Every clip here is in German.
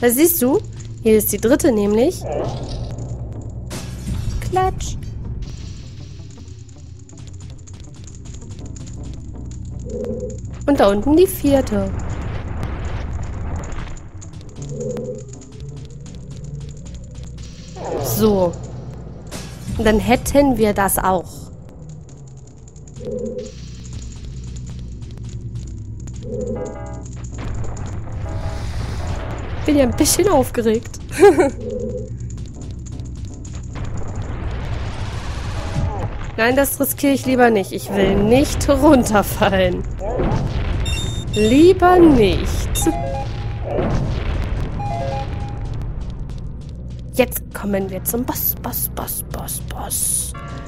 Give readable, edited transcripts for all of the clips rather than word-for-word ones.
Das siehst du? Hier ist die dritte nämlich. Klatsch. Und da unten die vierte. So. Und dann hätten wir das auch. Bin ja ein bisschen aufgeregt. Nein, das riskiere ich lieber nicht. Ich will nicht runterfallen. Lieber nicht. Jetzt kommen wir zum Boss.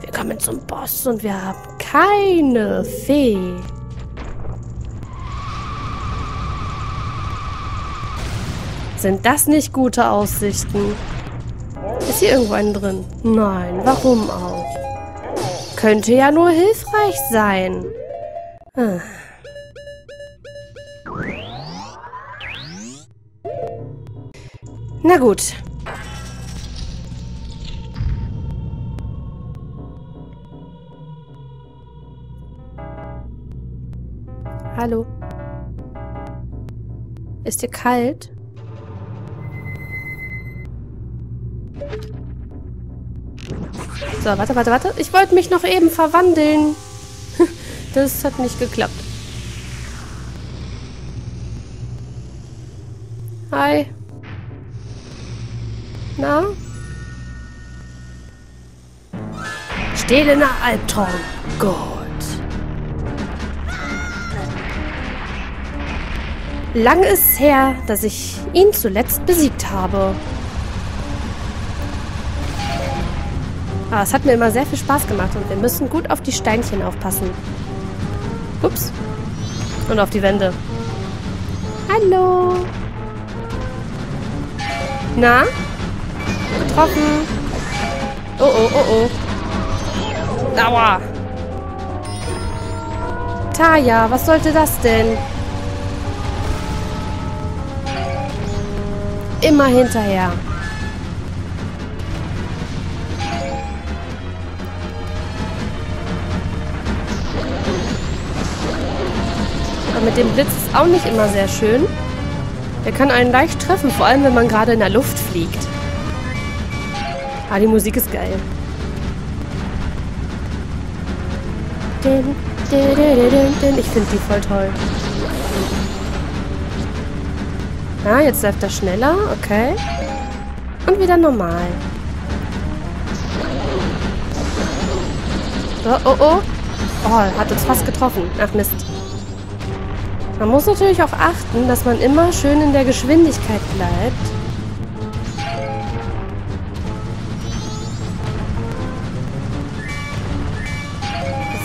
Wir kommen zum Boss und wir haben keine Fee. Sind das nicht gute Aussichten? Ist hier irgendwo ein drin? Nein, warum auch? Könnte ja nur hilfreich sein. Ah. Na gut. Hallo. Ist dir kalt? So, warte. Ich wollte mich noch eben verwandeln. Das hat nicht geklappt. Hi. Na? Stehlener Albtraum. Goht. Lang ist's her, dass ich ihn zuletzt besiegt habe. Ah, es hat mir immer sehr viel Spaß gemacht und wir müssen gut auf die Steinchen aufpassen. Ups. Und auf die Wände. Hallo. Na? Getroffen. Oh. Aua. Taya, was sollte das denn? Immer hinterher. Mit dem Blitz ist auch nicht immer sehr schön. Der kann einen leicht treffen, vor allem wenn man gerade in der Luft fliegt. Ah, die Musik ist geil. Ich finde die voll toll. Ah, jetzt läuft er schneller, okay. Und wieder normal. Oh. Oh, hat uns fast getroffen. Ach, Mist. Man muss natürlich auch achten, dass man immer schön in der Geschwindigkeit bleibt.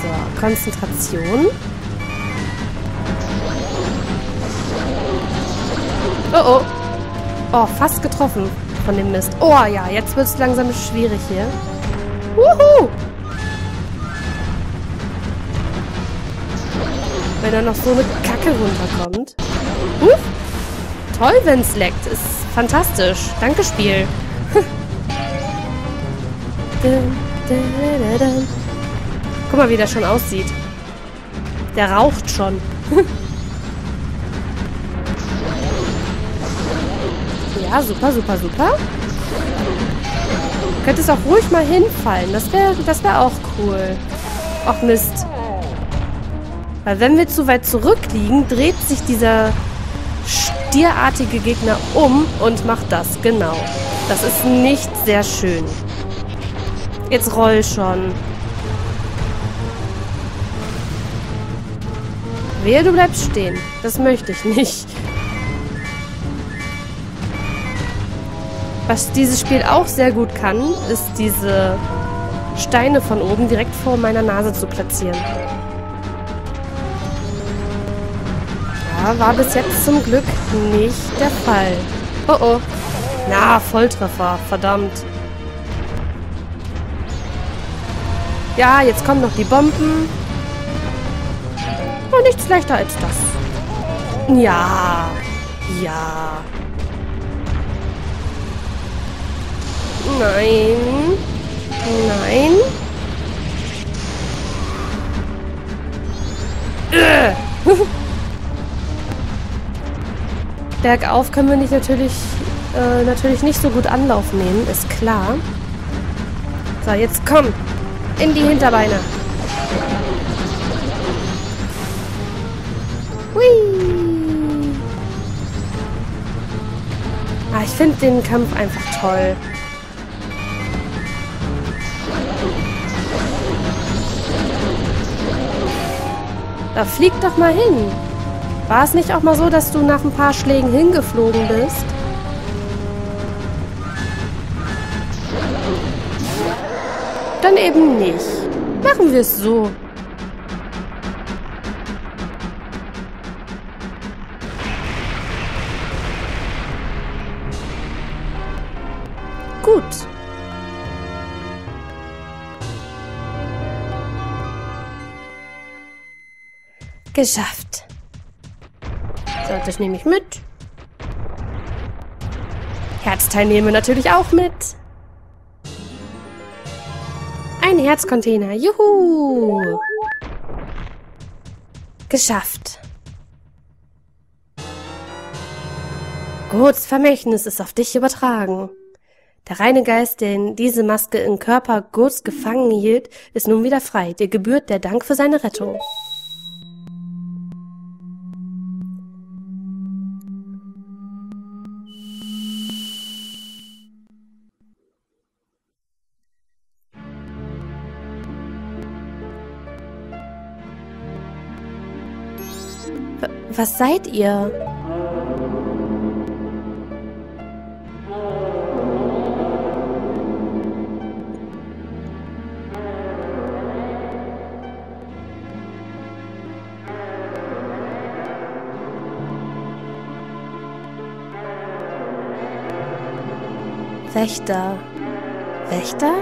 So, Konzentration. Oh. Oh, fast getroffen von dem Mist. Oh ja, jetzt wird es langsam schwierig hier. Wuhu! Wenn da noch so eine Kacke runterkommt. Uff. Toll, wenn's leckt. Ist fantastisch. Danke, Spiel. Guck mal, wie der schon aussieht. Der raucht schon. Ja, super. Du könntest auch ruhig mal hinfallen. Das wär auch cool. Ach, Mist. Weil wenn wir zu weit zurückliegen, dreht sich dieser stierartige Gegner um und macht das. Genau. Das ist nicht sehr schön. Jetzt roll schon. Wehe, du bleibst stehen. Das möchte ich nicht. Was dieses Spiel auch sehr gut kann, ist diese Steine von oben direkt vor meiner Nase zu platzieren. War bis jetzt zum Glück nicht der Fall. Oh. Na, Volltreffer. Verdammt. Ja, jetzt kommen noch die Bomben. noch nichts leichter als das. Ja. Ja. Nein. Nein. Bergauf können wir nicht natürlich nicht so gut Anlauf nehmen, ist klar. So, jetzt komm! In die Hinterbeine! Hui! Ah, ich finde den Kampf einfach toll. Da flieg doch mal hin! War es nicht auch mal so, dass du nach ein paar Schlägen hingeflogen bist? Dann eben nicht. Machen wir es so. Gut. Geschafft. So, das nehme ich mit. Herzteil nehmen wir natürlich auch mit. Ein Herzcontainer. Juhu! Geschafft. Gohts Vermächtnis ist auf dich übertragen. Der reine Geist, den diese Maske im Körper Gohts gefangen hielt, ist nun wieder frei. Dir gebührt der Dank für seine Rettung. Was seid ihr? Wächter. Wächter?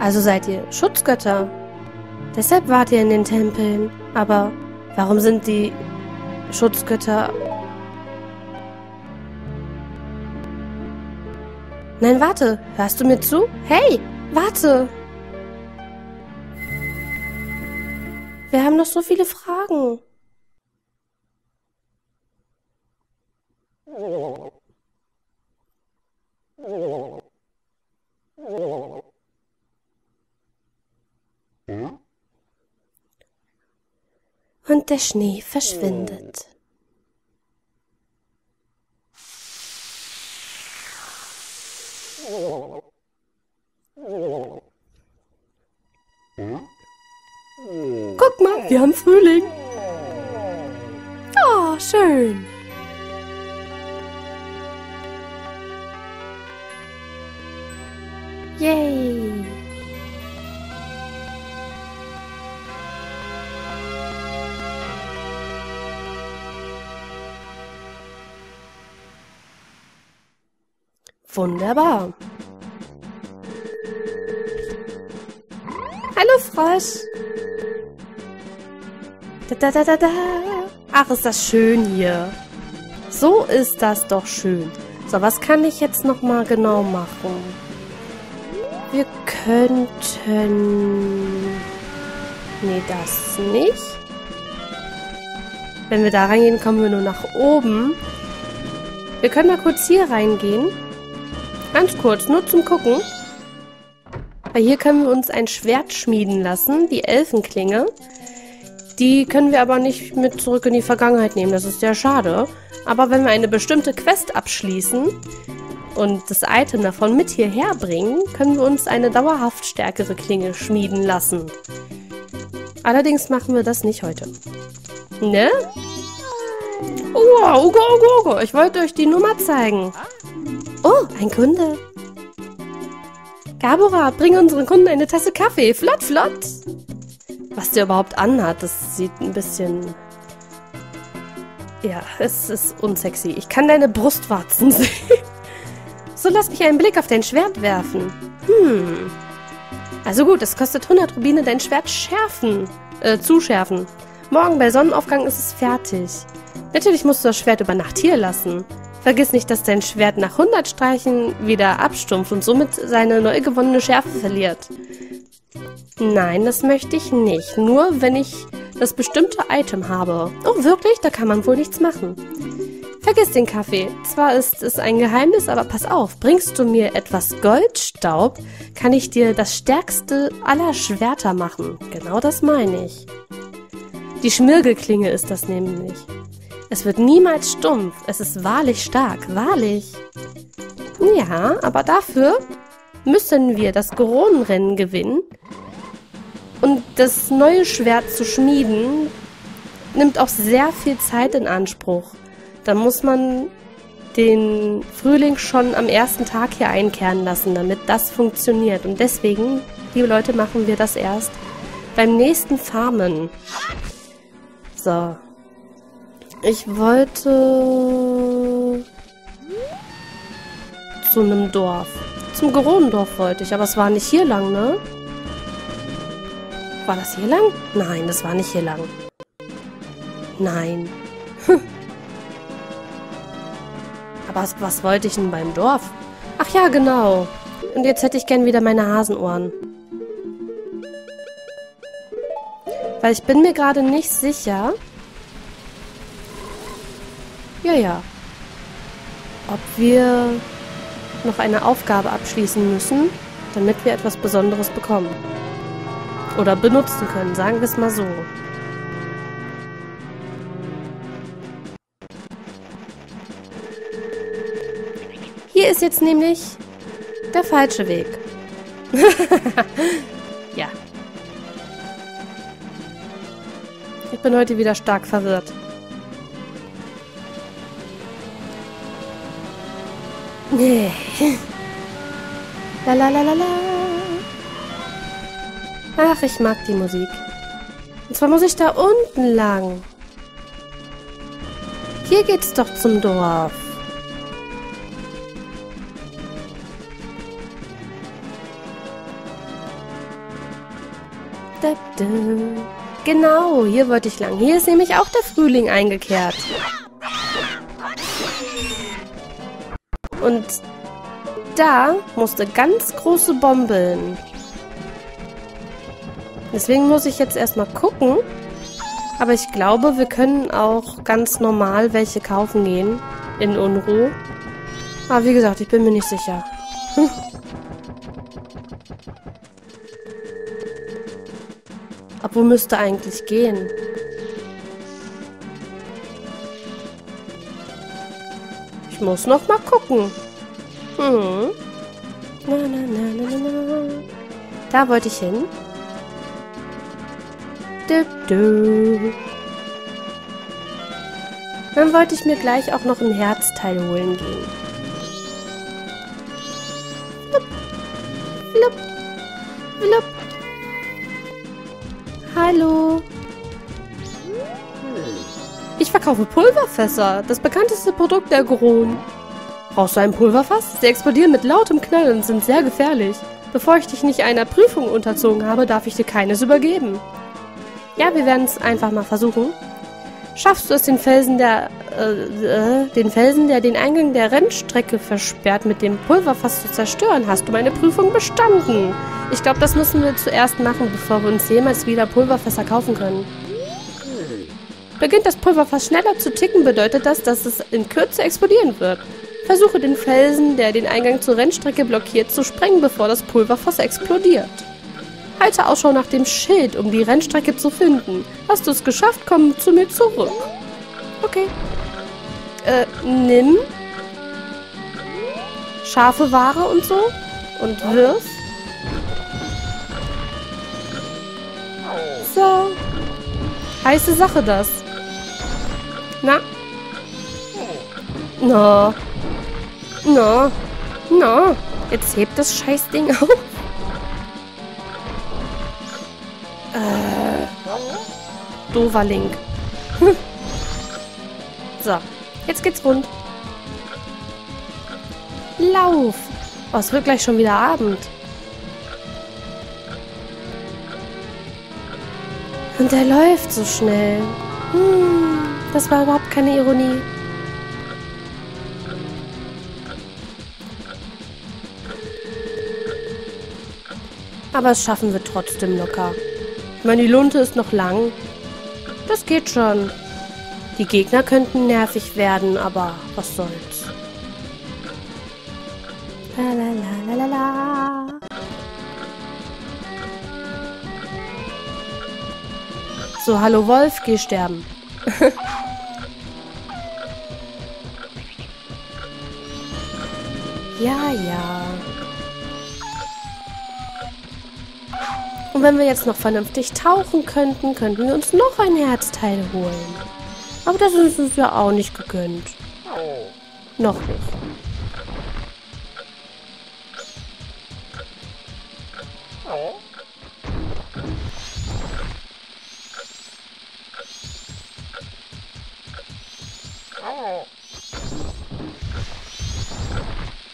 Also seid ihr Schutzgötter? Deshalb wart ihr in den Tempeln. Aber warum sind die Schutzgötter... Nein, warte. Hörst du mir zu? Hey, warte. Wir haben noch so viele Fragen. Und der Schnee verschwindet. Guck mal, wir haben Frühling. Oh, schön. Yay. Wunderbar. Hallo, Frosch. Da, da, da, da, da. Ach, ist das schön hier. So ist das doch schön. So, was kann ich jetzt nochmal genau machen? Wir könnten... Nee, das nicht. Wenn wir da reingehen, kommen wir nur nach oben. Wir können mal kurz hier reingehen. Ganz kurz, nur zum Gucken. Weil hier können wir uns ein Schwert schmieden lassen, die Elfenklinge. Die können wir aber nicht mit zurück in die Vergangenheit nehmen, das ist sehr schade. Aber wenn wir eine bestimmte Quest abschließen und das Item davon mit hierher bringen, können wir uns eine dauerhaft stärkere Klinge schmieden lassen. Allerdings machen wir das nicht heute. Ne? Oh, Ugo, Ugo, Ugo, ich wollte euch die Nummer zeigen. Oh, ein Kunde. Gabora, bring unseren Kunden eine Tasse Kaffee. Flott, flott. Was der überhaupt anhat, das sieht ein bisschen... Ja, es ist unsexy. Ich kann deine Brustwarzen sehen. So, lass mich einen Blick auf dein Schwert werfen. Also gut, es kostet 100 Rubine, dein Schwert zuschärfen. Morgen bei Sonnenaufgang ist es fertig. Natürlich musst du das Schwert über Nacht hier lassen. Vergiss nicht, dass dein Schwert nach 100 Streichen wieder abstumpft und somit seine neu gewonnene Schärfe verliert. Nein, das möchte ich nicht. Nur wenn ich das bestimmte Item habe. Oh, wirklich? Da kann man wohl nichts machen. Vergiss den Kaffee. Zwar ist es ein Geheimnis, aber pass auf. Bringst du mir etwas Goldstaub, kann ich dir das stärkste aller Schwerter machen. Genau das meine ich. Die Schmirgelklinge ist das nämlich. Es wird niemals stumpf. Es ist wahrlich stark. Wahrlich. Ja, aber dafür müssen wir das Goronenrennen gewinnen. Und das neue Schwert zu schmieden, nimmt auch sehr viel Zeit in Anspruch. Da muss man den Frühling schon am ersten Tag hier einkehren lassen, damit das funktioniert. Und deswegen, liebe Leute, machen wir das erst beim nächsten Farmen. So. Ich wollte zu einem Dorf. Zum Goronendorf wollte ich, aber es war nicht hier lang, ne? War das hier lang? Nein, das war nicht hier lang. Nein. Aber was wollte ich denn beim Dorf? Ach ja, genau. Und jetzt hätte ich gern wieder meine Hasenohren. Weil ich bin mir gerade nicht sicher. Ja. Ob wir noch eine Aufgabe abschließen müssen, damit wir etwas Besonderes bekommen. Oder benutzen können, sagen wir es mal so. Hier ist jetzt nämlich der falsche Weg. Ja. Ich bin heute wieder stark verwirrt. Nee. La la la la la. Ach, ich mag die Musik. Und zwar muss ich da unten lang. Hier geht's doch zum Dorf. Genau, hier wollte ich lang. Hier ist nämlich auch der Frühling eingekehrt. Und da musste ganz große Bomben. Deswegen muss ich jetzt erstmal gucken. Aber ich glaube, wir können auch ganz normal welche kaufen gehen. In Unruhe. Aber wie gesagt, ich bin mir nicht sicher. Obwohl müsste eigentlich gehen. Ich muss noch mal gucken. Na, na, na, na, na. Da wollte ich hin. Dann wollte ich mir gleich auch noch ein Herzteil holen gehen. Flup, flup, flup. Hallo. Ich verkaufe Pulverfässer, das bekannteste Produkt der Goronen. Brauchst du ein Pulverfass? Sie explodieren mit lautem Knall und sind sehr gefährlich. Bevor ich dich nicht einer Prüfung unterzogen habe, darf ich dir keines übergeben. Ja, wir werden es einfach mal versuchen. Schaffst du es, den Felsen, der den Eingang der Rennstrecke versperrt, mit dem Pulverfass zu zerstören? Hast du meine Prüfung bestanden? Ich glaube, das müssen wir zuerst machen, bevor wir uns jemals wieder Pulverfässer kaufen können. Beginnt das Pulverfass schneller zu ticken, bedeutet das, dass es in Kürze explodieren wird. Versuche den Felsen, der den Eingang zur Rennstrecke blockiert, zu sprengen, bevor das Pulverfass explodiert. Halte Ausschau nach dem Schild, um die Rennstrecke zu finden. Hast du es geschafft, komm zu mir zurück. Okay. Nimm scharfe Ware und so und wirf. So. Heiße Sache das. Na? No. No. No. Jetzt hebt das Scheißding auf. Dover Link. So, jetzt geht's rund. Lauf! Oh, es wird gleich schon wieder Abend. Und er läuft so schnell. Das war überhaupt keine Ironie. Aber es schaffen wir trotzdem locker. Ich meine, die Lunte ist noch lang. Das geht schon. Die Gegner könnten nervig werden, aber was soll's. La la la la la la. So, hallo Wolf, geh sterben. Ja, ja. Und wenn wir jetzt noch vernünftig tauchen könnten, könnten wir uns noch ein Herzteil holen. Aber das ist uns ja auch nicht gegönnt. Noch nicht.